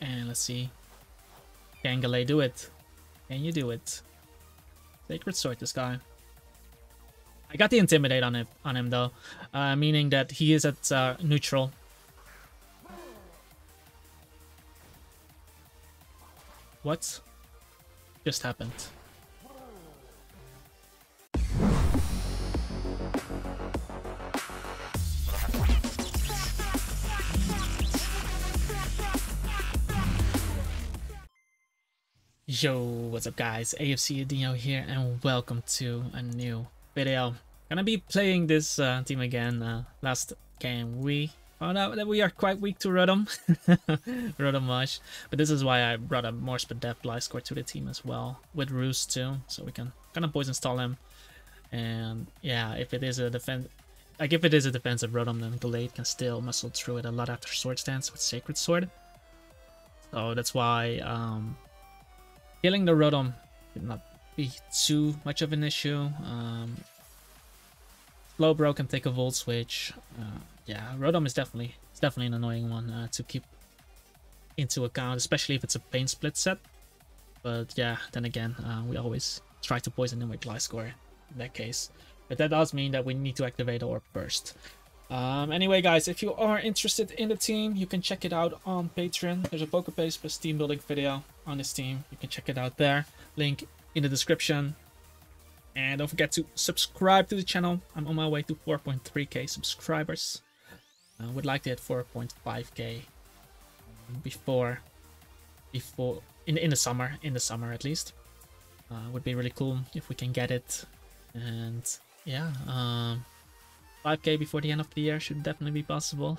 And let's see. Can Gallade do it? Can you do it? Sacred Sword, this guy. I got the Intimidate on him though, meaning that he is at neutral. What just happened? Yo, what's up guys, AFC Adino here and welcome to a new video. Gonna be playing this team again. Last game we found out that we are quite weak to Rotom, Rotom-Wash, but this is why I brought a more Spadef Gliscor to the team as well, with Roost too, so we can kind of poison stall him. And yeah, if it is a defense, like if it is a defensive Rotom, then Gallade can still muscle through it a lot after Sword Stance with Sacred Sword. So that's why killing the Rotom did not be too much of an issue. Slowbro can take a Volt Switch. Yeah, Rotom is definitely an annoying one to keep into account, especially if it's a Pain Split set. But yeah, then again, we always try to poison him with Gliscor in that case. But that does mean that we need to activate our burst. Anyway guys, if you are interested in the team, you can check it out on Patreon. There's a poker base plus team building video on this team. You can check it out there, link in the description. And don't forget to subscribe to the channel. I'm on my way to 4.3k subscribers. I would like to hit 4.5k before in the summer, at least. Would be really cool if we can get it. And yeah, 5k before the end of the year should definitely be possible.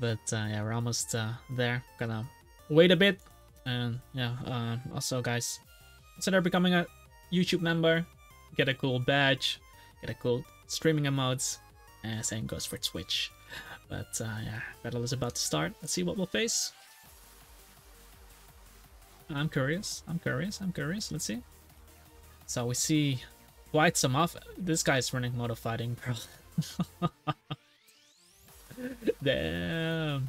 But yeah, we're almost there. Gonna wait a bit. And yeah, also guys, consider becoming a YouTube member. Get a cool badge, get a cool streaming emotes, and same goes for Twitch. But yeah, battle is about to start. Let's see what we'll face. I'm curious, let's see. So we see quite some off. This guy's running Moto Fighting, bro. Damn.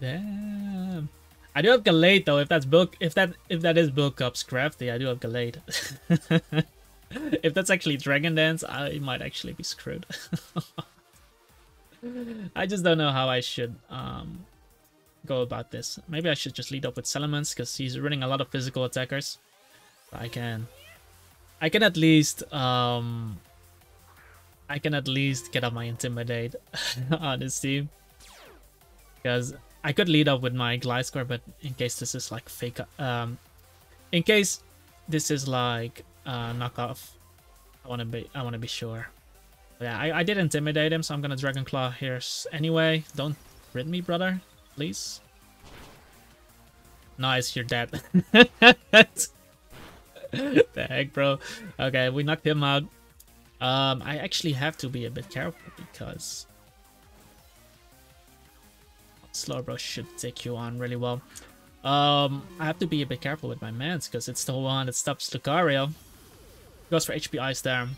Damn. I do have Gallade though. If that's bulk, if that is Bulk Up's crafty, I do have Gallade. If that's actually Dragon Dance, I might actually be screwed. I just don't know how I should go about this. Maybe I should just lead up with Salamence, because he's running a lot of physical attackers. So I can at least get up my Intimidate on this team, because I could lead up with my Gliscor, but in case this is like fake, in case this is like knockoff, I want to be sure. But yeah, I did Intimidate him, so I'm gonna Dragon Claw here anyway. Don't crit me, brother, please. Nice, you're dead. The heck, bro. Okay, we knocked him out. I actually have to be a bit careful, because Slowbro should take you on really well. I have to be a bit careful with my mans, because it's the one that stops Lucario. Goes for HP Ice there.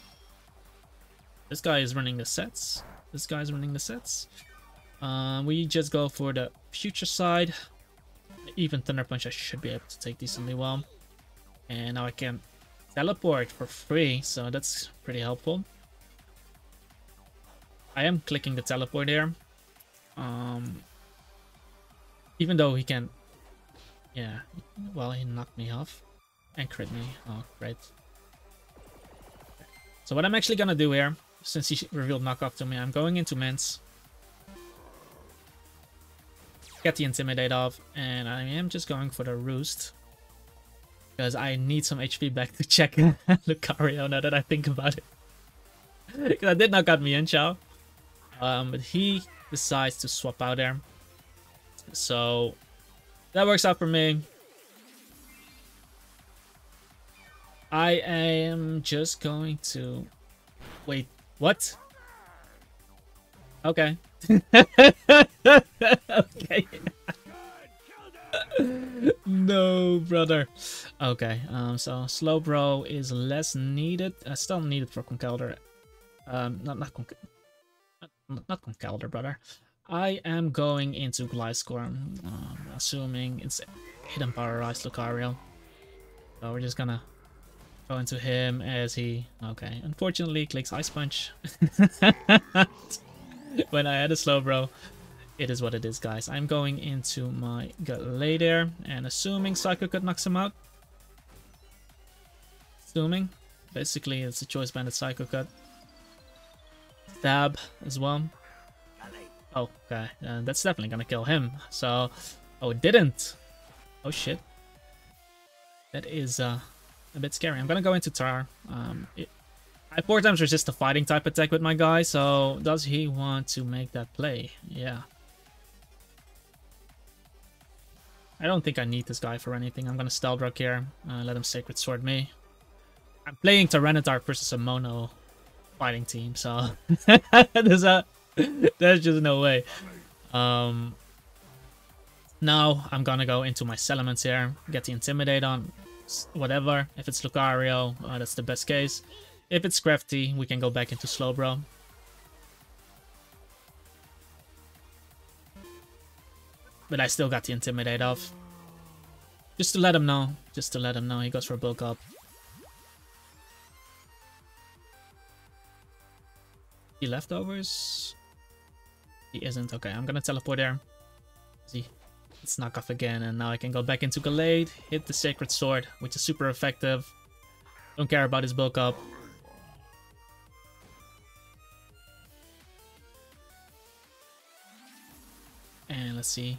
This guy is running the sets. We just go for the Future Sight. Even Thunder Punch, I should be able to take decently well. And now I can teleport for free, so that's pretty helpful. I am clicking the teleport here. Even though he can... Yeah, well, he knocked me off and crit me. Oh, great. So what I'm actually gonna do here, since he revealed knockoff to me, I'm going into Mints. Get the Intimidate off, and I am just going for the Roost, because I need some HP back to check Lucario, now that I think about it. Because I did knock out Mian Chao. But he decides to swap out there. So that works out for me. I am just going to... Wait, what? Okay. Okay. No, brother. Okay, so Slowbro is less needed. Still needed for Conkeldurr. Not Conkeldurr, brother. I am going into Gliscor, assuming it's Hidden Paralyzed Lucario. So we're just gonna go into him as he... Okay, unfortunately clicks Ice Punch. When I had a Slowbro. It is what it is, guys. I'm going into my Gallade and assuming Psycho Cut knocks him out. Assuming. Basically, it's a choice banded Psycho Cut. Stab as well. Oh, okay. That's definitely gonna kill him. So... Oh, it didn't! Oh, shit. That is a bit scary. I'm gonna go into Tar. I 4 times resist a fighting type attack with my guy, so does he want to make that play? Yeah. I don't think I need this guy for anything. I'm gonna Stealth Rock here, let him Sacred Sword me. I'm playing Tyranitar versus a mono fighting team, so there's just no way. Now I'm gonna go into my Salamence here, get the Intimidate on, whatever. If it's Lucario, that's the best case. If it's Crafty, we can go back into Slowbro. But I still got the Intimidate off. Just to let him know. Just to let him know. He goes for Bulk Up. The leftovers? He isn't. Okay, I'm gonna teleport there. See, it's Knockoff again. And now I can go back into Gallade. Hit the Sacred Sword, which is super effective. Don't care about his Bulk Up. And let's see.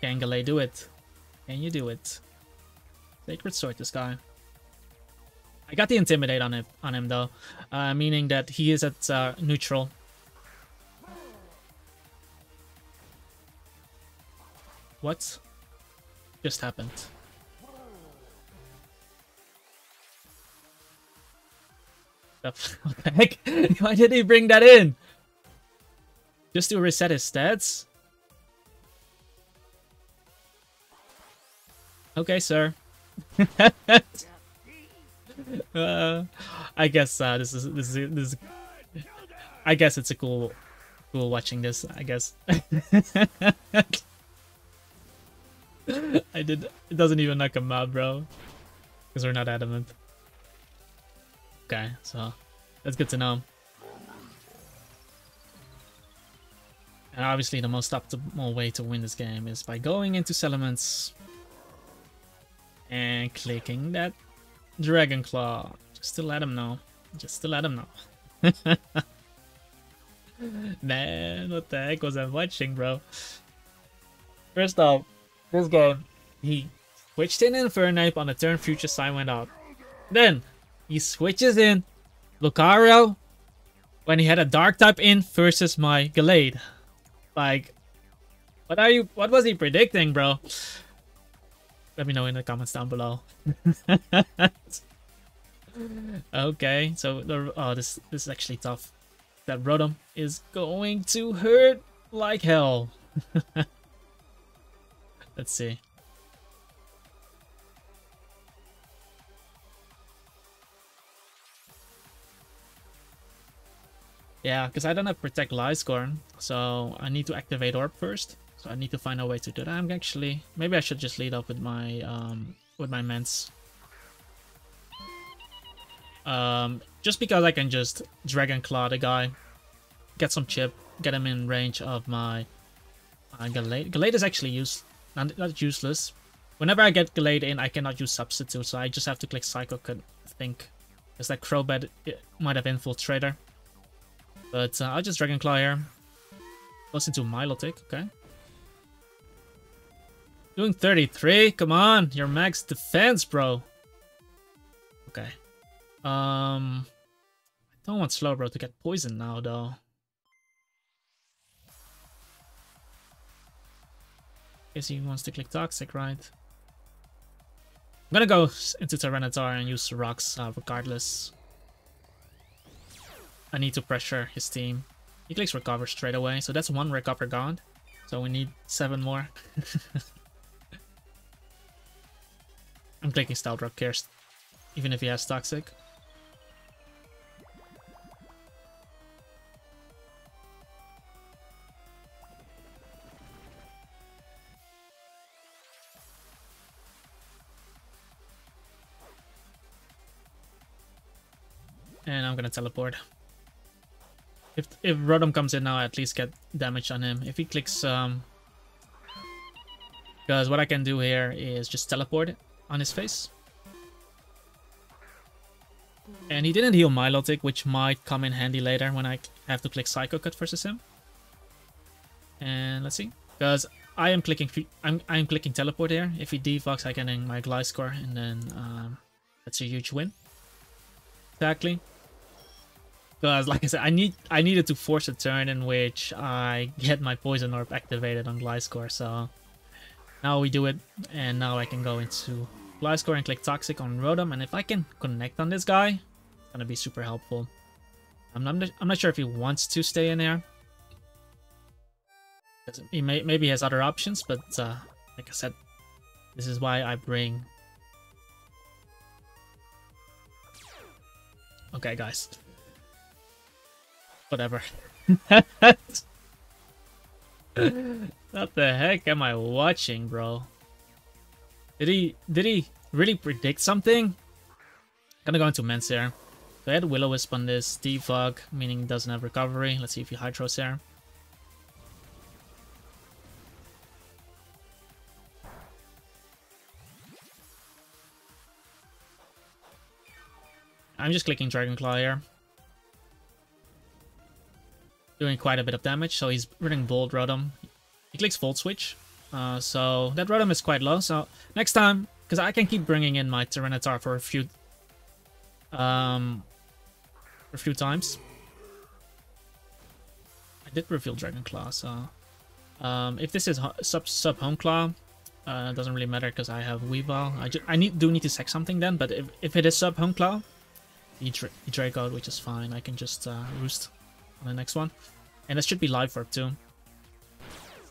Can Gallade do it? Can you do it? Sacred Sword this guy. I got the Intimidate on him though. Meaning that he is at neutral. What just happened? What the heck? Why did he bring that in? Just to reset his stats? Okay, sir. I guess this is. I guess it's a cool watching this. I guess. I did. It doesn't even knock him out, bro. Because we're not adamant. Okay, so that's good to know. And obviously, the most optimal way to win this game is by going into Salamence. And clicking that Dragon Claw, just to let him know, just to let him know. Man, what the heck was I watching, bro? First off, this game, he switched in Infernape on the turn Future Sight went out. Then, he switches in Lucario when he had a Dark type in versus my Gallade. Like, what was he predicting, bro? Let me know in the comments down below. Okay, so this is actually tough. That Rotom is going to hurt like hell. Let's see. Yeah, because I don't have Protect Gliscor, so I need to activate Orb first. So I need to find a way to do that. I'm actually... Maybe I should just lead up with my Mance. Just because I can just Dragon Claw the guy. Get some chip. Get him in range of my Gallade. Gallade is actually not useless. Whenever I get Gallade in, I cannot use Substitute. So I just have to click Psycho Cut, I think. Because that Crobat might have Infiltrator. But I'll just Dragon Claw here. Goes into Milotic, okay. Doing 33? Come on, your max defense, bro. Okay. I don't want Slowbro to get poisoned now, though. Guess he wants to click Toxic, right? I'm gonna go into Tyranitar and use Rocks regardless. I need to pressure his team. He clicks Recover straight away, so that's 1 Recover gone. So we need 7 more. I'm clicking Stealth Rock here, even if he has Toxic. And I'm gonna teleport. If Rotom comes in now, I at least get damage on him. If he clicks, because what I can do here is just teleport on his face. And he didn't heal Milotic, which might come in handy later when I have to click Psycho Cut versus him. And let's see, because I am clicking I'm clicking teleport here. If he defogs, I can hang my Gliscor, and then that's a huge win. Exactly. Because like I said, I needed to force a turn in which I get my Poison Orb activated on Gliscor. So now we do it, and now I can go into Gliscor and click Toxic on Rotom, and if I can connect on this guy, it's gonna be super helpful. I'm not sure if he wants to stay in there. He maybe has other options, but like I said, this is why I bring. Okay, guys. Whatever. What the heck am I watching, bro? Did he really predict something? Gonna go into Mence here. So I had Will-O-Wisp on this. Defog, meaning doesn't have recovery. Let's see if he Hydros here. I'm just clicking Dragon Claw here. Doing quite a bit of damage, so he's running Bolt Rotom. He clicks Volt Switch. So that Rotom is quite low, so next time, because I can keep bringing in my Tyranitar for a few times. I did reveal Dragon Claw, so if this is sub Home Claw, it doesn't really matter because I have Weavile. I do need to sack something then, but if it is sub Home Claw, he Draco'd, which is fine. I can just Roost on the next one, and that should be Life Orb too.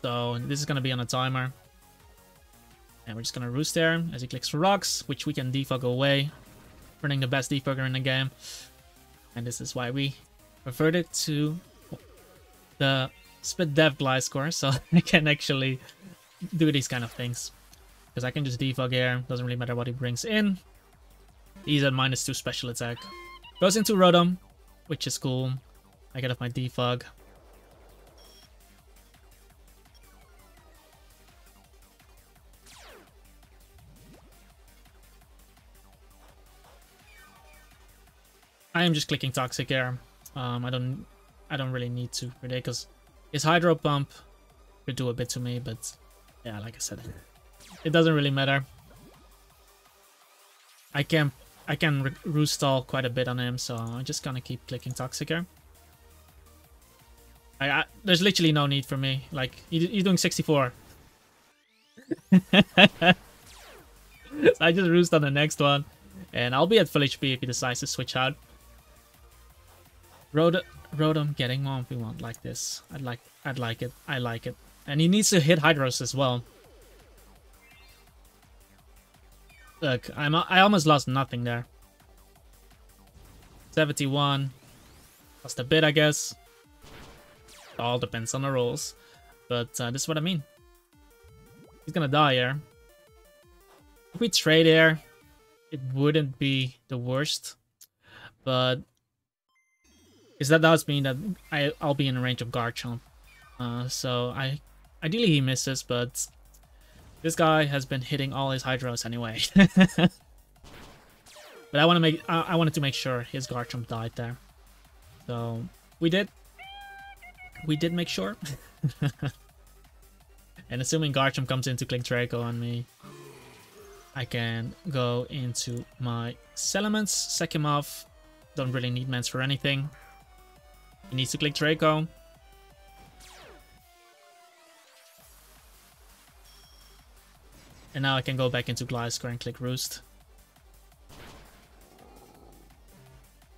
So this is going to be on a timer, and we're just going to Roost there as he clicks for Rocks, which we can defog away, running the best defogger in the game. And this is why we reverted to the Spit Dev Gliscor, so I can actually do these kind of things. Because I can just defog here, doesn't really matter what he brings in. He's at -2 special attack. Goes into Rotom, which is cool. I get off my defog. I am just clicking Toxic Air. I don't really need to predict because his Hydro Pump could do a bit to me, but yeah, like I said, it doesn't really matter. I can Roostall quite a bit on him, so I'm just gonna keep clicking Toxic Air. There's literally no need for me. Like you're doing 64. So I just Roost on the next one, and I'll be at full HP if he decides to switch out. Rotom getting 1v1 like this. I like it. And he needs to hit Hydros as well. Look, I almost lost nothing there. 71. Lost a bit, I guess. It all depends on the rolls. But this is what I mean. He's gonna die here. If we trade here, it wouldn't be the worst. But because that does mean that I'll be in the range of Garchomp. So ideally he misses, but this guy has been hitting all his Hydros anyway. But I wanted to make sure his Garchomp died there. So we did make sure. And assuming Garchomp comes in to click Draco on me, I can go into my Salamence, sack him off. Don't really need Mence for anything. He needs to click Draco. And now I can go back into Gliscor and click Roost.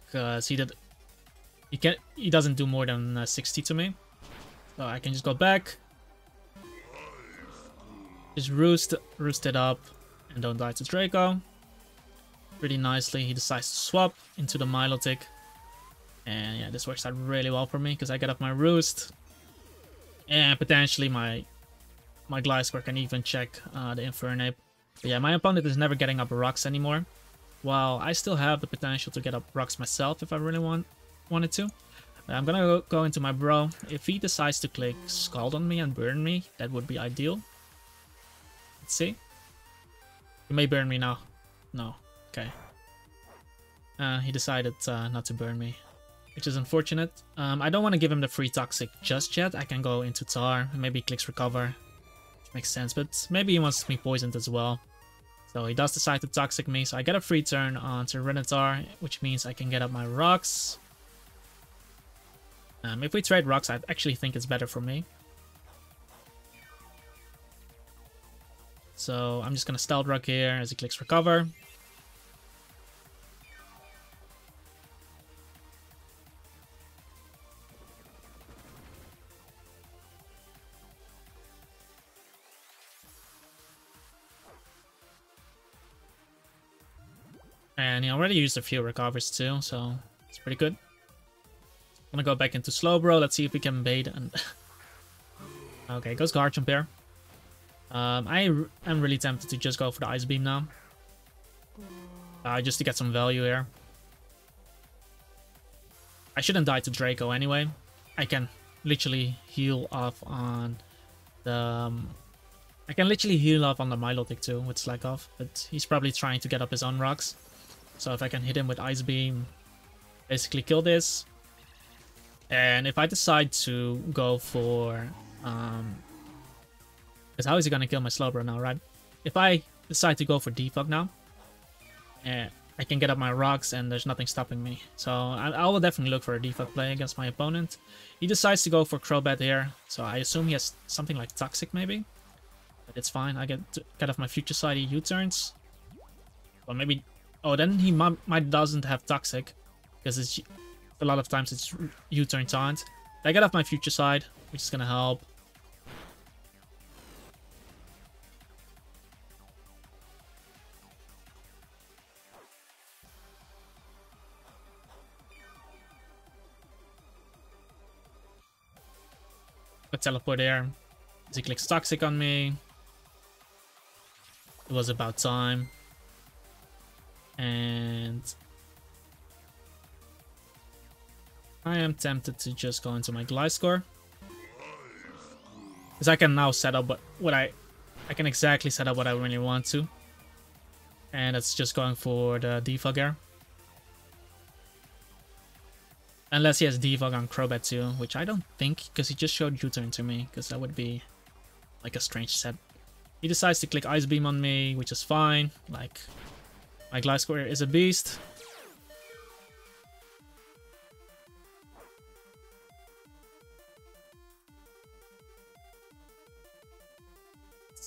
Because he doesn't do more than 60 to me. So I can just go back. Just Roost it up. And don't die to Draco. Pretty nicely, he decides to swap into the Milotic. And yeah, this works out really well for me because I get up my Roost. And potentially my Gliscor can even check the Infernape. But yeah, my opponent is never getting up rocks anymore. while I still have the potential to get up rocks myself if I really wanted to. I'm gonna go into my bro. If he decides to click Scald on me and burn me, that would be ideal. Let's see. You may burn me now. No. Okay. He decided not to burn me, which is unfortunate. I don't want to give him the free Toxic just yet. I can go into Tar, maybe he clicks Recover, which makes sense, but maybe he wants me poisoned as well. So he does decide to Toxic me, so I get a free turn on Tyranitar, which means I can get up my rocks. If we trade rocks, I actually think it's better for me. So I'm just going to Stealth Rock here as he clicks Recover. And he already used a few Recovers too, so it's pretty good. I'm gonna go back into Slowbro. Let's see if we can bait. And okay, goes Garchomp here. I'm really tempted to just go for the Ice Beam now, just to get some value here. I shouldn't die to Draco anyway. I can literally heal off on the. I can literally heal off on the Milotic too with Slack Off, but he's probably trying to get up his own rocks. So if I can hit him with Ice Beam, basically kill this. And if I decide to go for, because how is he gonna kill my Slowbro now, right? If I decide to go for Defog now, I can get up my rocks and there's nothing stopping me. So I will definitely look for a Defog play against my opponent. He decides to go for Crobat here, so I assume he has something like Toxic maybe. But it's fine. I get off my Future Sight. He U-turns. Well, maybe. Oh, then he might doesn't have Toxic, because it's. A lot of times it's U-turn taunt. I get off my Future Sight, which is gonna help. I teleport there. As he clicks Toxic on me. It was about time. And I am tempted to just go into my Gliscor, because I can now set up what I can exactly set up what I really want to, and that's just going for the Defog here. Unless he has Defog on Crobat too, which I don't think, because he just showed U-turn to me, because that would be like a strange set. He decides to click Ice Beam on me, which is fine. Like, my Gliscor here is a beast.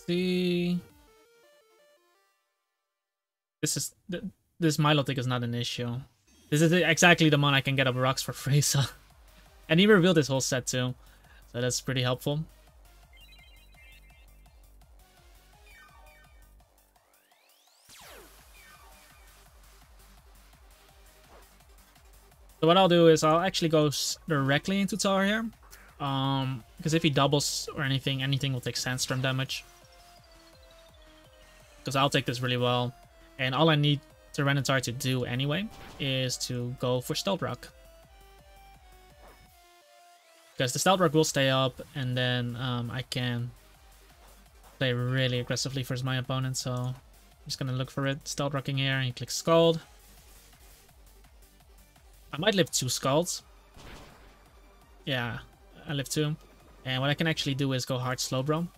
See, this Milotic is not an issue. This is exactly the one I can get up rocks for free, so. And he revealed this whole set too, so that's pretty helpful. So what I'll do is I'll actually go directly into Tar here, because if he doubles or anything will take Sandstorm damage. Because I'll take this really well, and all I need Tyranitar to do anyway is to go for Stealth Rock, because the Stealth Rock will stay up, and then I can play really aggressively versus my opponent. So I'm just gonna look for it, Stealth Rocking here, and he clicks Scald. I might live two Scalds. Yeah, I live two, and what I can actually do is go hard Slowbro,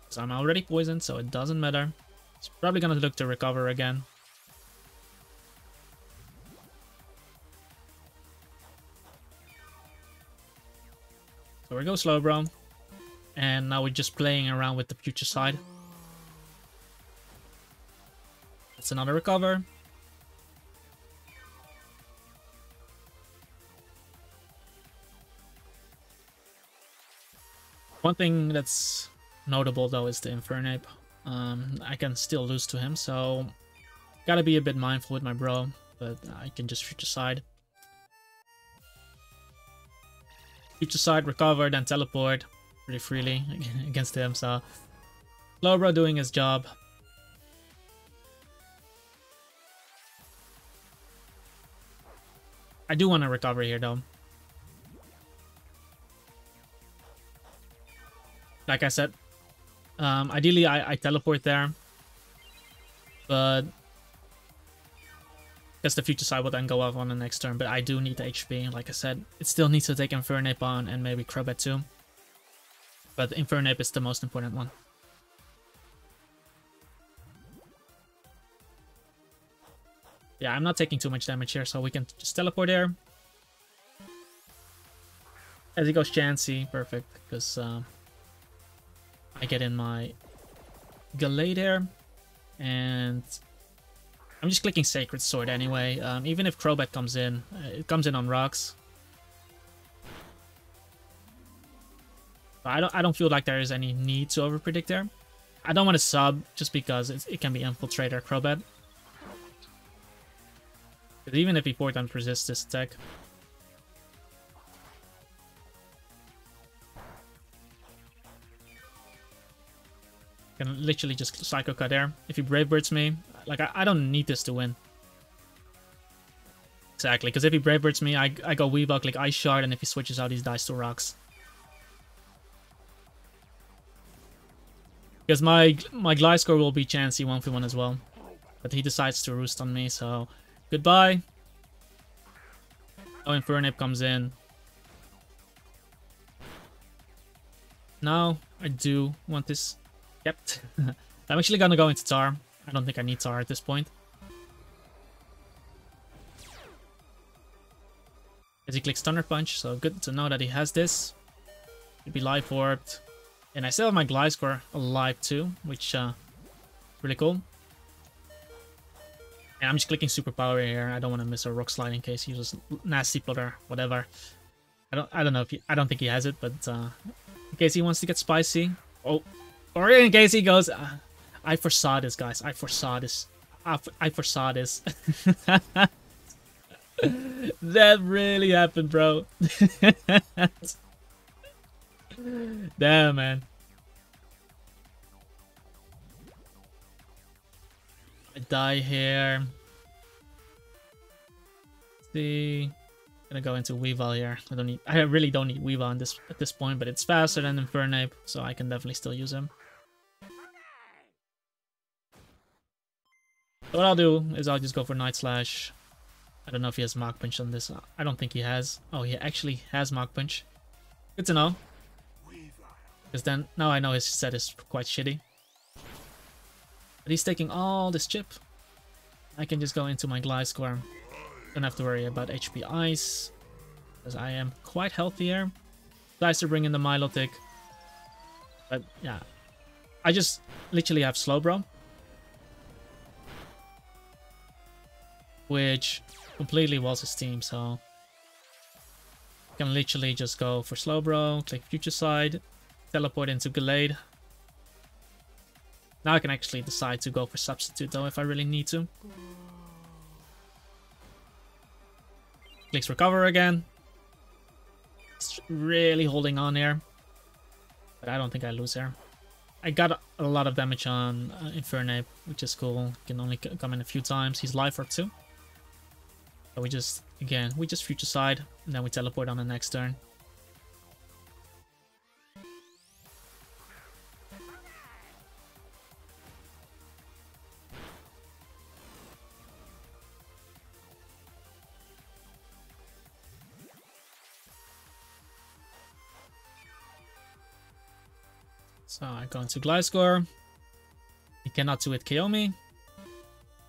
because I'm already poisoned, so it doesn't matter. He's probably gonna look to Recover again. So we go Slowbro. And now we're just playing around with the Future Sight. That's another Recover. One thing that's notable though is the Infernape. I can still lose to him, so gotta be a bit mindful with my bro, but I can just Future Sight. Future Sight, Recover, then Teleport pretty freely against him, so Slowbro doing his job. I do want to recover here, though. Like I said, ideally I teleport there, but because the Future Sight will then go off on the next turn, but I do need the HP. Like I said, it still needs to take Infernape on and maybe Crobat too, but Infernape is the most important one. Yeah, I'm not taking too much damage here, so we can just teleport there. As he goes Chansey, perfect, because I get in my Gallade there, and I'm just clicking Sacred Sword anyway. Even if Crobat comes in, it comes in on rocks. But I don't feel like there is any need to overpredict there. I don't want to sub just because it can be Infiltrator Crobat. But even if he Portent resists this attack. Can literally just Psycho Cut there. If he Brave Birds me, like I don't need this to win. Exactly, because if he Brave Birds me, I go Weavile, click Ice Shard, and if he switches out, he dies to rocks. Because my Gliscor will be Chansey 1v1 as well, but he decides to Roost on me, so goodbye. Oh, Infernape comes in. Now I do want this. Yep. I'm actually gonna go into Tar. I don't think I need Tar at this point. As he clicks Thunder Punch, so good to know that he has this. Should be Life Orbed. And I still have my Gliscor alive too, which really cool. And I'm just clicking Superpower here. I don't want to miss a Rock Slide in case he uses Nasty Plotter, whatever. I don't know if I don't think he has it, but in case he wants to get spicy. Oh. Or in case he goes, I foresaw this, guys. I foresaw this. I foresaw this. That really happened, bro. Damn, man. I die here. Let's see, I'm gonna go into Weavile here. I don't need. I really don't need Weavile in this at this point, but it's faster than Infernape, so I can definitely still use him. So what I'll do is I'll just go for Night Slash. I don't know if he has Mach Punch on this. I don't think he has. Oh, he actually has Mach Punch. Good to know. Because then, now I know his set is quite shitty. But he's taking all this chip. I can just go into my Gliscor. Don't have to worry about HP Ice. Because I am quite healthy here. Nice to bring in the Milotic. But yeah. I just literally have Slowbro, which completely walls his team, so I can literally just go for Slowbro, click Future Sight, teleport into Gallade. Now I can actually decide to go for Substitute, though, if I really need to. Clicks Recover again. It's really holding on here, but I don't think I lose here. I got a lot of damage on Infernape, which is cool. Can only come in a few times. He's Life Orb too. So we just, again, we just Future Sight, and then we teleport on the next turn. So I go into Gliscor. He cannot 2-hit KO me,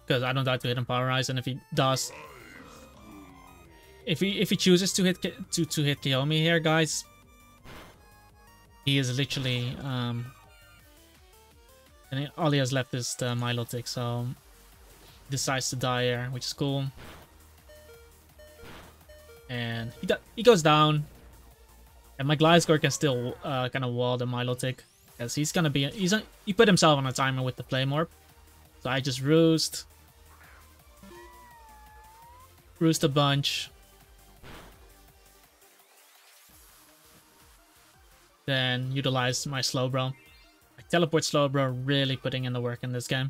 because I don't die to Hidden Powerize, and if he does, if he chooses to hit KO me here, guys, he is literally and all he has left is the Milotic, so he decides to die here, which is cool. And he goes down, and my Gliscor can still kind of wall the Milotic, because he's gonna be he put himself on a timer with the Flame Orb, so I just roost a bunch. Then utilize my Slowbro. I teleport Slowbro, really putting in the work in this game.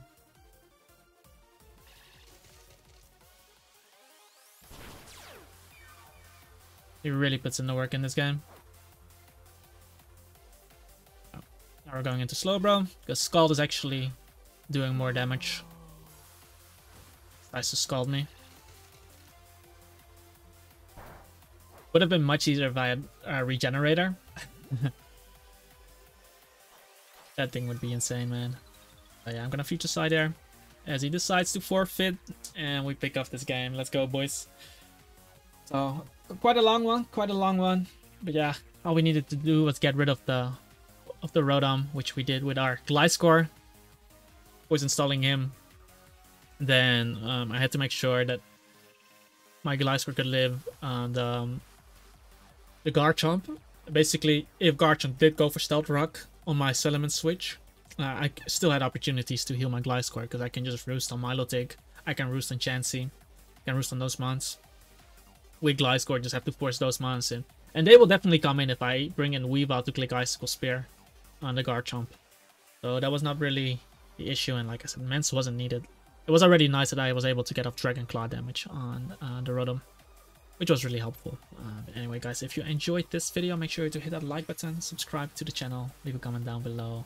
He really puts in the work in this game. Oh, now we're going into Slowbro, because Scald is actually doing more damage. Tries to Scald me. Would have been much easier if I had a Regenerator. That thing would be insane, man. But yeah, I'm gonna Future Sight there, as he decides to forfeit, and we pick off this game. Let's go, boys. So, quite a long one. But yeah, all we needed to do was get rid of the Rotom, which we did with our Gliscor. Was installing him. Then I had to make sure that my Gliscor could live on the Garchomp. Basically, if Garchomp did go for Stealth Rock on my Salamence switch, I still had opportunities to heal my Gliscor, because I can just Roost on Milotic, I can Roost on Chansey, I can Roost on those mons. With Gliscor, just have to force those mons in. And they will definitely come in if I bring in Weavile to click Icicle Spear on the Garchomp. So that was not really the issue, and like I said, Mence wasn't needed. It was already nice that I was able to get off Dragon Claw damage on the Rotom, which was really helpful. But anyway, guys, if you enjoyed this video, make sure to hit that like button, subscribe to the channel, leave a comment down below,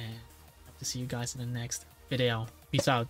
and hope to see you guys in the next video. Peace out.